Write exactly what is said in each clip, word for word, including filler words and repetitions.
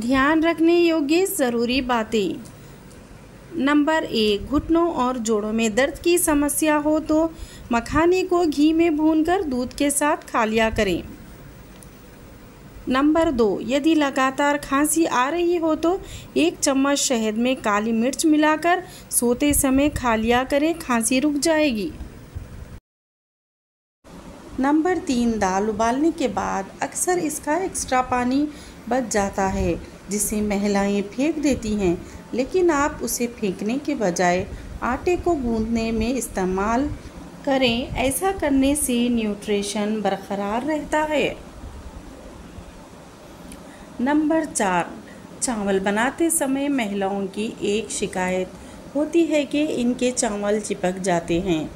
ध्यान रखने योग्य ज़रूरी बातें। नंबर एक, घुटनों और जोड़ों में दर्द की समस्या हो तो मखाने को घी में भूनकर दूध के साथ खा लिया करें। नंबर दो, यदि लगातार खांसी आ रही हो तो एक चम्मच शहद में काली मिर्च मिलाकर सोते समय खा लिया करें, खांसी रुक जाएगी। नंबर तीन, दाल उबालने के बाद अक्सर इसका एक्स्ट्रा पानी बच जाता है जिसे महिलाएं फेंक देती हैं, लेकिन आप उसे फेंकने के बजाय आटे को गूंदने में इस्तेमाल करें। ऐसा करने से न्यूट्रिशन बरकरार रहता है। नंबर चार, चावल बनाते समय महिलाओं की एक शिकायत होती है कि इनके चावल चिपक जाते हैं,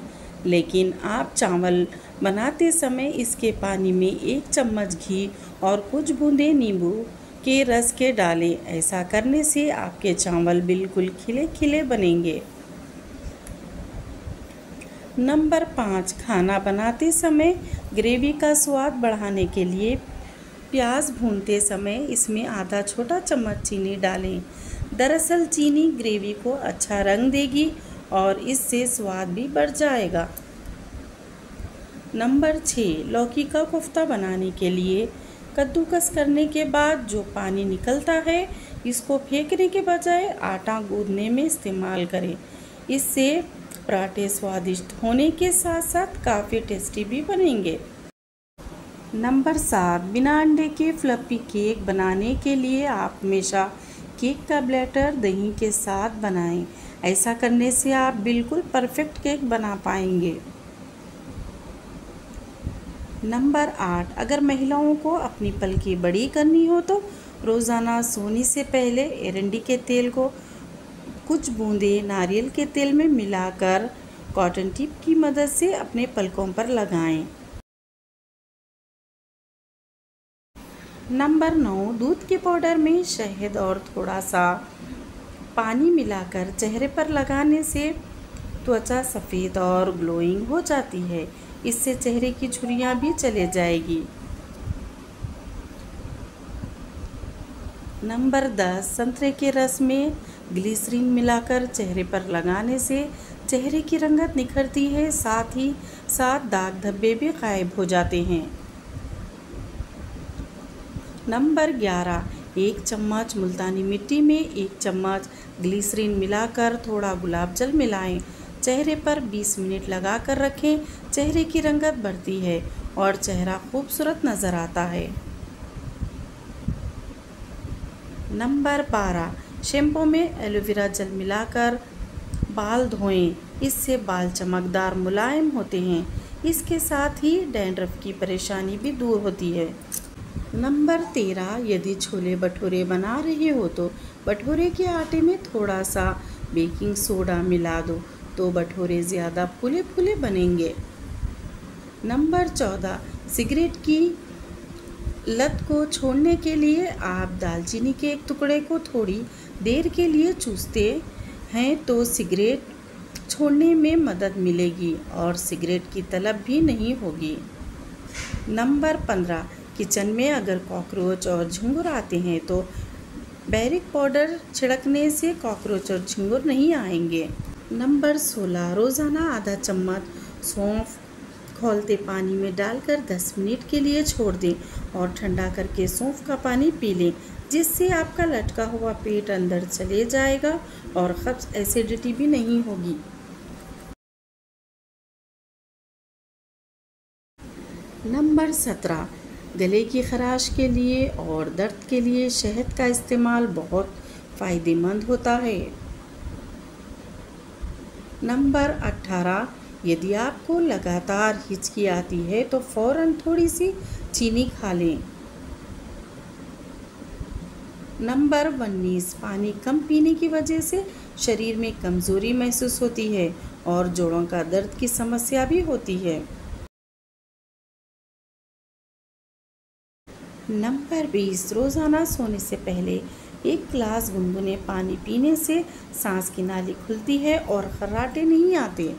लेकिन आप चावल बनाते समय इसके पानी में एक चम्मच घी और कुछ बूंदे नींबू के रस के डालें। ऐसा करने से आपके चावल बिल्कुल खिले खिले बनेंगे। नंबर पाँच, खाना बनाते समय ग्रेवी का स्वाद बढ़ाने के लिए प्याज भूनते समय इसमें आधा छोटा चम्मच चीनी डालें। दरअसल चीनी ग्रेवी को अच्छा रंग देगी और इससे स्वाद भी बढ़ जाएगा। नंबर छः, लौकी का कोफ्ता बनाने के लिए कद्दूकस करने के बाद जो पानी निकलता है इसको फेंकने के बजाय आटा गूंदने में इस्तेमाल करें। इससे पराठे स्वादिष्ट होने के साथ साथ काफ़ी टेस्टी भी बनेंगे। नंबर सात, बिना अंडे के फ्लफी केक बनाने के लिए आप हमेशा केक का बैटर दही के साथ बनाएं। ऐसा करने से आप बिल्कुल परफेक्ट केक बना पाएंगे। नंबर आठ, अगर महिलाओं को अपनी पलकी बड़ी करनी हो तो रोज़ाना सोने से पहले एरंडी के तेल को कुछ बूंदे नारियल के तेल में मिलाकर कॉटन टिप की मदद से अपने पलकों पर लगाएं। नंबर नौ, दूध के पाउडर में शहद और थोड़ा सा पानी मिलाकर चेहरे पर लगाने से त्वचा सफ़ेद और ग्लोइंग हो जाती है। इससे चेहरे की झुर्रियाँ भी चले जाएगी। नंबर दस, संतरे के रस में ग्लिसरीन मिलाकर चेहरे पर लगाने से चेहरे की रंगत निखरती है, साथ ही साथ दाग धब्बे भी गायब हो जाते हैं। नंबर ग्यारह, एक चम्मच मुल्तानी मिट्टी में एक चम्मच ग्लिसरीन मिलाकर थोड़ा गुलाब जल मिलाएं। चेहरे पर बीस मिनट लगाकर रखें। चेहरे की रंगत बढ़ती है और चेहरा खूबसूरत नज़र आता है। नंबर बारह, शैम्पू में एलोवेरा जल मिलाकर बाल धोएं। इससे बाल चमकदार मुलायम होते हैं। इसके साथ ही डैंड्रफ की परेशानी भी दूर होती है। नंबर तेरह, यदि छोले भटूरे बना रहे हो तो भटूरे के आटे में थोड़ा सा बेकिंग सोडा मिला दो तो भटूरे ज़्यादा फूले फूले बनेंगे। नंबर चौदह, सिगरेट की लत को छोड़ने के लिए आप दालचीनी के एक टुकड़े को थोड़ी देर के लिए चूसते हैं तो सिगरेट छोड़ने में मदद मिलेगी और सिगरेट की तलब भी नहीं होगी। नंबर पंद्रह, किचन में अगर कॉकरोच और झिंगुर आते हैं तो बेरिक पाउडर छिड़कने से कॉकरोच और झिंगुर नहीं आएंगे। नंबर सोलह, रोज़ाना आधा चम्मच सौंफ खौलते पानी में डालकर दस मिनट के लिए छोड़ दें और ठंडा करके सौंफ का पानी पी लें, जिससे आपका लटका हुआ पेट अंदर चले जाएगा और कब्ज एसिडिटी भी नहीं होगी। नंबर सत्रह, गले की खराश के लिए और दर्द के लिए शहद का इस्तेमाल बहुत फ़ायदेमंद होता है। नंबर अठारह, यदि आपको लगातार हिचकी आती है तो फ़ौरन थोड़ी सी चीनी खा लें। नंबर उन्नीस, पानी कम पीने की वजह से शरीर में कमज़ोरी महसूस होती है और जोड़ों का दर्द की समस्या भी होती है। नंबर बीस, रोज़ाना सोने से पहले एक गिलास गुनगुने पानी पीने से सांस की नाली खुलती है और खर्राटे नहीं आते।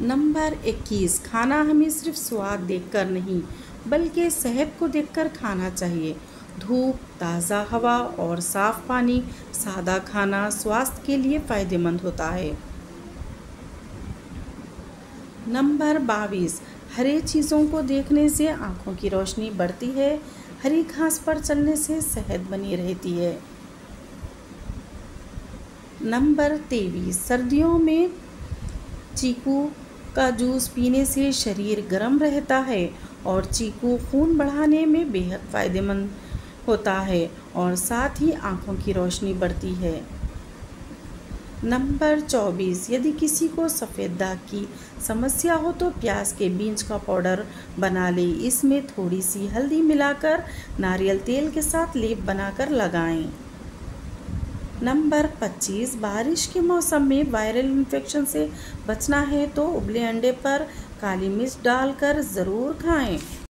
नंबर इक्कीस, खाना हमें सिर्फ स्वाद देखकर नहीं बल्कि सेहत को देखकर खाना चाहिए। धूप, ताज़ा हवा और साफ पानी, सादा खाना स्वास्थ्य के लिए फ़ायदेमंद होता है। नंबर बाईस, हरे चीज़ों को देखने से आँखों की रोशनी बढ़ती है। हरी घास पर चलने से सेहत बनी रहती है। नंबर तेईस, सर्दियों में चीकू का जूस पीने से शरीर गर्म रहता है और चीकू खून बढ़ाने में बेहद फ़ायदेमंद होता है और साथ ही आँखों की रोशनी बढ़ती है। नंबर चौबीस, यदि किसी को सफ़ेद दाग की समस्या हो तो प्याज के बीज का पाउडर बना लें। इसमें थोड़ी सी हल्दी मिलाकर नारियल तेल के साथ लेप बनाकर लगाएं। नंबर पच्चीस, बारिश के मौसम में वायरल इन्फेक्शन से बचना है तो उबले अंडे पर काली मिर्च डालकर ज़रूर खाएं।